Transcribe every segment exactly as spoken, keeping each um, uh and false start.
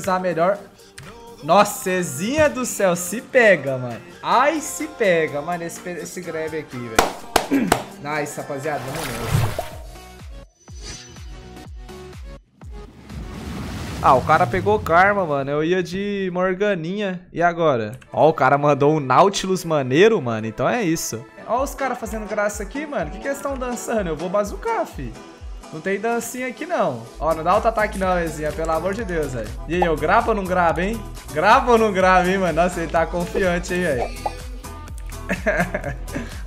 Usar melhor. Nossa, Cezinha do céu, se pega, mano. Ai, se pega, mano, esse, esse grab aqui, velho. Nice, rapaziada, vamos nessa. Ah, o cara pegou Karma, mano. Eu ia de Morganinha. E agora? Ó, o cara mandou um Nautilus maneiro, mano. Então é isso. Ó os caras fazendo graça aqui, mano. O que que eles estão dançando? Eu vou bazucar, fi. Não tem dancinha aqui, não. Ó, não dá auto-ataque não, Ezinha. Pelo amor de Deus, velho. E aí, eu gravo ou não gravo, hein? Gravo ou não gravo, hein, mano? Nossa, ele tá confiante, hein, velho?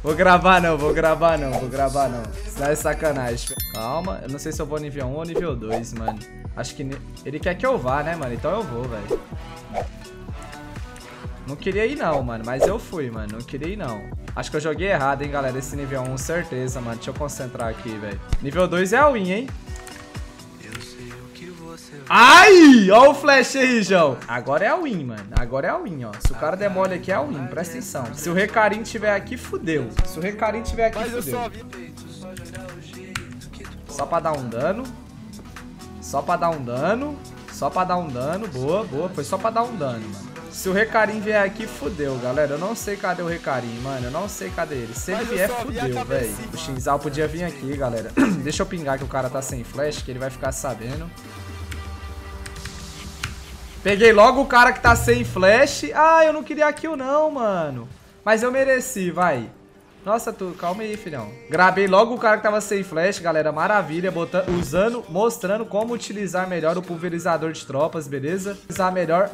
Vou gravar não, vou gravar não, vou gravar não. Isso é sacanagem. Calma, eu não sei se eu vou nível um ou nível dois, mano. Acho que... ele quer que eu vá, né, mano? Então eu vou, velho. Não queria ir não, mano. Mas eu fui, mano. Não queria ir não. Acho que eu joguei errado, hein, galera. Esse nível um, certeza, mano. Deixa eu concentrar aqui, velho. Nível dois é a win, hein? Eu sei o que você... Ai! Ó o flash aí, João. Agora é a win, mano. Agora é a win, ó. Se o cara demole aqui, é a win. Presta atenção. Se o Hecarim tiver aqui, fudeu. Se o Hecarim tiver aqui, fudeu. Só pra dar um dano. Só pra dar um dano. Só pra dar um dano. Boa, boa. Foi só pra dar um dano, mano. Se o Hecarim vier aqui, fudeu, galera. Eu não sei cadê o Hecarim, mano. Eu não sei cadê ele. Se ele vier, fudeu, velho. O Xin Zhao podia vir aqui, galera. Deixa eu pingar que o cara tá sem flash, que ele vai ficar sabendo. Peguei logo o cara que tá sem flash. Ah, eu não queria kill não, mano. Mas eu mereci, vai. Nossa, tu... calma aí, filhão. Gravei logo o cara que tava sem flash, galera. Maravilha. Botando... usando... mostrando como utilizar melhor o pulverizador de tropas, beleza? Utilizar melhor...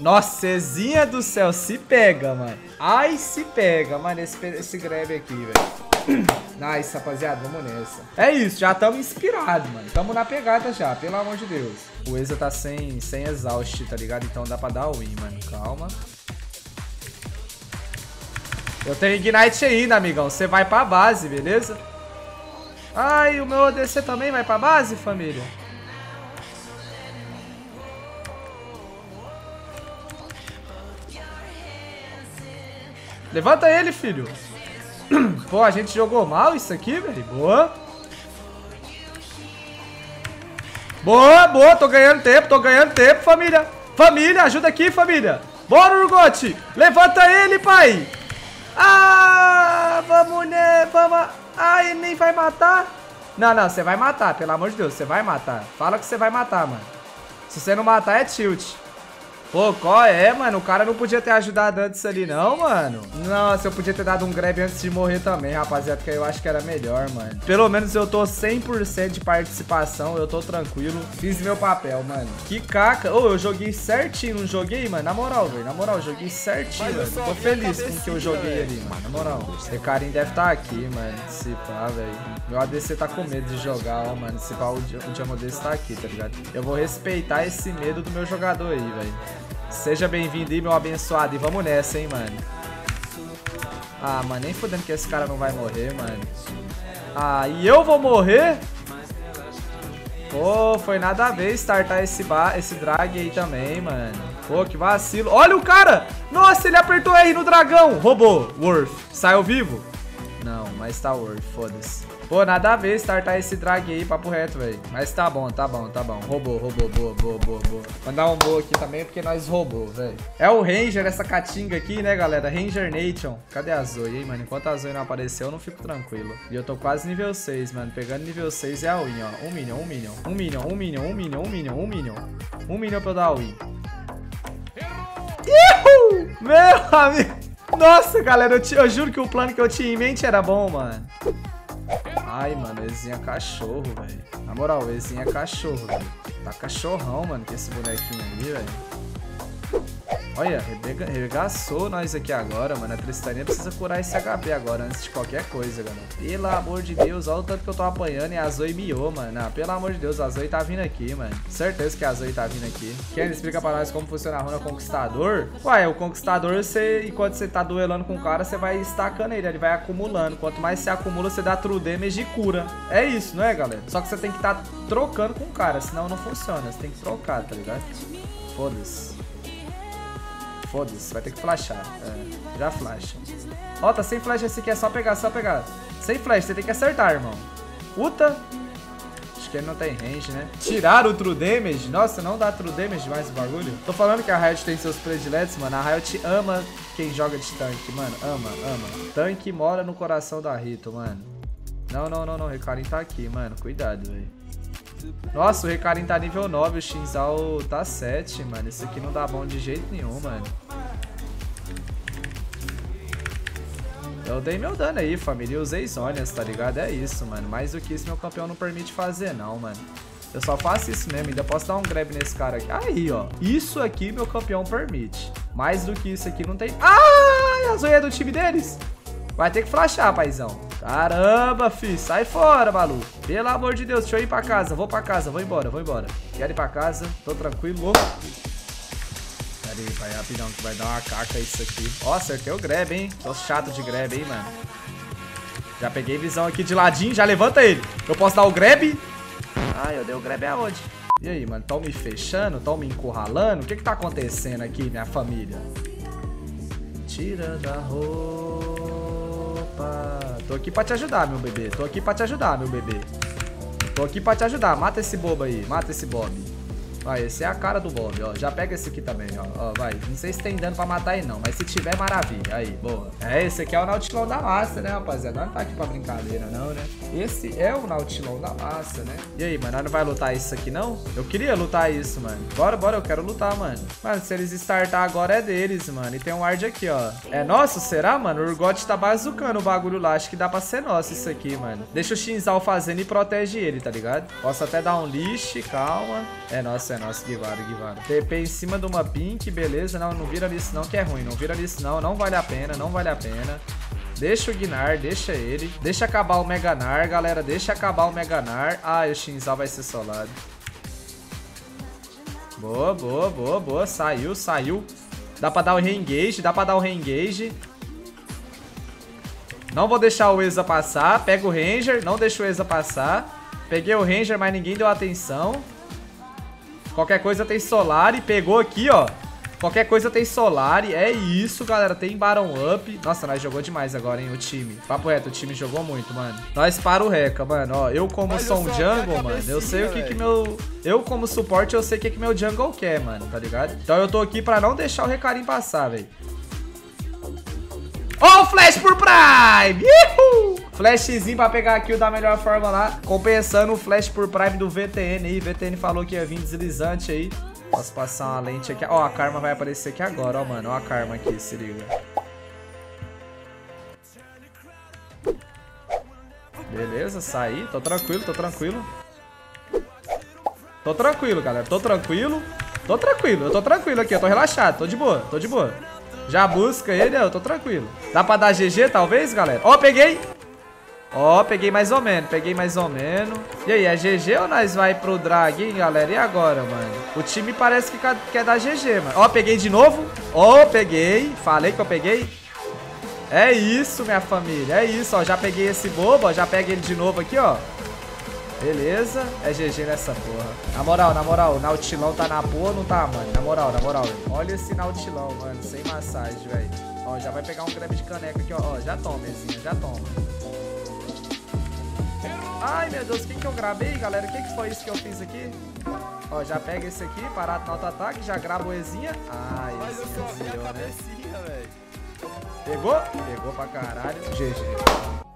Nossa, Cezinha do céu, se pega, mano. Ai, se pega, mano, esse, esse grab aqui, velho. Nice, rapaziada, vamos nessa. É isso, já estamos inspirados, mano. Estamos na pegada já, pelo amor de Deus. O Eza tá sem, sem exaust, tá ligado? Então dá pra dar o win, mano, calma. Eu tenho Ignite ainda, amigão. Você vai pra base, beleza? Ai, o meu A D C também vai pra base, família? Levanta ele, filho. Pô, a gente jogou mal isso aqui, velho. Boa. Boa, boa. Tô ganhando tempo, tô ganhando tempo, família. Família, ajuda aqui, família. Bora, Urgot. Levanta ele, pai. Ah, vamos, né? Vamos. Ah, ele nem vai matar. Não, não, você vai matar, pelo amor de Deus. Você vai matar. Fala que você vai matar, mano. Se você não matar, é tilt. Pô, qual é, mano? O cara não podia ter ajudado antes ali, não, mano. Nossa, eu podia ter dado um grab antes de morrer também, rapaziada, porque eu acho que era melhor, mano. Pelo menos eu tô cem por cento de participação, eu tô tranquilo. Fiz meu papel, mano. Que caca. Ô, oh, eu joguei certinho, não joguei, mano? Na moral, velho, na moral, eu joguei certinho, velho. Tô feliz com o que eu joguei ali, mano, na moral. Esse carinha deve estar aqui, mano, se pá, velho. Meu A D C tá com medo de jogar, ó, mano. Se pá, o Jamo desse tá aqui, tá ligado? Eu vou respeitar esse medo do meu jogador aí, velho. Seja bem-vindo aí, meu abençoado. E vamos nessa, hein, mano. Ah, mano, nem fodendo que esse cara não vai morrer, mano. Ah, e eu vou morrer? Pô, foi nada a ver startar esse, bar, esse drag aí também, mano. Pô, que vacilo. Olha o cara! Nossa, ele apertou R no dragão. Roubou. Worth. Saiu vivo? Não, mas tá worth. Foda-se. Pô, nada a ver startar esse drag aí, papo reto, velho. Mas tá bom, tá bom, tá bom. Roubou, roubou, boa, boa, boa, boa. Mandar um boa aqui também, porque nós roubou, velho. É o Ranger, essa catinga aqui, né, galera? Ranger Nation. Cadê a Zoe, hein, mano? Enquanto a Zoe não apareceu, eu não fico tranquilo. E eu tô quase nível seis, mano. Pegando nível seis é a win, ó. Um minion, um minion. Um minion, um minion, um minion, um minion, um minion. Um minion pra eu dar a win. Iuhu! Meu amigo! Nossa, galera, eu, te... eu juro que o plano que eu tinha em mente era bom, mano. Ai, mano, o Ezinho é cachorro, velho. Na moral, o Ezinho é cachorro, velho. Tá cachorrão, mano, com esse bonequinho aí, velho. Olha, regaçou nós aqui agora, mano. A Tristaninha precisa curar esse H P agora, antes de qualquer coisa, galera. Pelo amor de Deus, olha o tanto que eu tô apanhando e a Zoe miou, mano. Ah, pelo amor de Deus, a Zoe tá vindo aqui, mano. Certeza que a Zoe tá vindo aqui. Quem explica pra nós como funciona a runa Conquistador? Ué, o Conquistador, você, enquanto você tá duelando com o cara, você vai estacando ele, ele vai acumulando. Quanto mais você acumula, você dá true damage e cura. É isso, não é, galera? Só que você tem que tá trocando com o cara, senão não funciona. Você tem que trocar, tá ligado? Foda-se. Foda-se, vai ter que flashar. É, já flasha. Ó, tá sem flash esse aqui, é só pegar, só pegar. Sem flash, você tem que acertar, irmão. Uta. porque ele não tem range, né? Tirar o true damage? Nossa, não dá true damage mais o bagulho? Tô falando que a Riot tem seus prediletos, mano. A Riot ama quem joga de tanque, mano. Ama, ama. Tanque mora no coração da Rito, mano. Não, não, não, não. O Hecarim tá aqui, mano. Cuidado, velho. Nossa, o Hecarim tá nível nove. O Xin Zhao tá sete, mano. Isso aqui não dá bom de jeito nenhum, mano. Eu dei meu dano aí, família. Eu usei Zhonya's, tá ligado? É isso, mano. Mais do que isso, meu campeão não permite fazer, não, mano. Eu só faço isso mesmo. Ainda posso dar um grab nesse cara aqui. Aí, ó. Isso aqui, meu campeão permite. Mais do que isso aqui, não tem... Ah! A Zoe é do time deles. Vai ter que flashar, paizão. Caramba, fi. Sai fora, maluco. Pelo amor de Deus. Deixa eu ir pra casa. Vou pra casa. Vou embora, vou embora. Quero ir pra casa. Tô tranquilo. Pera aí, vai rapidão, que vai dar uma caca isso aqui. Ó, acertei o grab, hein? Tô chato de grab, hein, mano? Já peguei visão aqui de ladinho, já levanta ele. Eu posso dar o grab? Ah, eu dei o grab aonde? E aí, mano, tão me fechando, tão me encurralando? O que que tá acontecendo aqui, minha família? Tirando a roupa. Tô aqui pra te ajudar, meu bebê. Tô aqui pra te ajudar, meu bebê. Tô aqui pra te ajudar. Mata esse bobo aí, mata esse bob. Vai, esse é a cara do Bob, ó. Já pega esse aqui também, ó. Ó, vai. Não sei se tem dano pra matar aí, não. Mas se tiver, maravilha. Aí, boa. É, esse aqui é o Nautilão da massa, né, rapaziada? Não tá aqui pra brincadeira, não, né? Esse é o Nautilão da massa, né? E aí, mano? Não vai lutar isso aqui, não? Eu queria lutar isso, mano. Bora, bora. Eu quero lutar, mano. Mano, se eles startar agora é deles, mano. E tem um ward aqui, ó. É nosso? Será, mano? O Urgot tá bazucando o bagulho lá. Acho que dá pra ser nosso isso aqui, mano. Deixa o Xin Zhao fazendo e protege ele, tá ligado? Posso até dar um lixo, calma. É nosso. É nosso, Guivara, Guivara. T P em cima de uma pink, beleza. Não, não vira isso não, que é ruim. Não vira isso não, não vale a pena, não vale a pena. Deixa o Gnar, deixa ele. Deixa acabar o Mega Nar, galera. Deixa acabar o Mega Nar. Ah, o Xin Zhao vai ser solado. Boa, boa, boa, boa. Saiu, saiu. Dá pra dar o reengage, dá pra dar o reengage. Não vou deixar o Exa passar. Pega o Ranger, não deixa o Exa passar. Peguei o Ranger, mas ninguém deu atenção. Qualquer coisa tem Solari, pegou aqui, ó. Qualquer coisa tem Solari, é isso, galera, tem Barão up. Nossa, nós jogou demais agora, hein, o time. Papo reto, o time jogou muito, mano. Nós para o Reca, mano, ó, eu como Olha sou um jungle, mano, eu sei o que véio. que meu... Eu como suporte, eu sei o que que meu jungle quer, mano, tá ligado? Então eu tô aqui pra não deixar o Hecarim passar, velho. Ó, oh, o Flash por Prime! Uhul! Flashzinho pra pegar a kill da melhor forma lá. Compensando o Flash por Prime do V T N aí. V T N falou que ia vir deslizante aí. Posso passar uma lente aqui. Ó, a Karma vai aparecer aqui agora, ó, mano. Ó a Karma aqui, se liga. Beleza, saí. Tô tranquilo, tô tranquilo. Tô tranquilo, galera. Tô tranquilo. Tô tranquilo, eu tô tranquilo aqui. Eu tô relaxado, tô de boa, tô de boa. Já busca ele, eu tô tranquilo. Dá pra dar G G, talvez, galera? Ó, oh, peguei! Ó, oh, peguei mais ou menos, peguei mais ou menos. E aí, é G G ou nós vai pro drag, hein, galera? E agora, mano? O time parece que quer dar G G, mano. Ó, oh, peguei de novo. Ó, oh, peguei. Falei que eu peguei. É isso, minha família, é isso, ó. Já peguei esse bobo, ó. Já pega ele de novo aqui, ó. Beleza. É G G nessa porra. Na moral, na moral, o Nautilão tá na boa ou não tá, mano? Na moral, na moral. Olha esse Nautilão, mano. Sem massagem, velho. Ó, já vai pegar um creme de caneca aqui, ó. Ó, já toma, mesinha, já toma. Ai, meu Deus, o que que eu gravei, galera? O que que foi isso que eu fiz aqui? Ó, já pega esse aqui, parado no auto-ataque, já grava o Ezinha. Ai, esse Mas eu só vi a cabecinha, velho. Pegou? Pegou pra caralho. G G.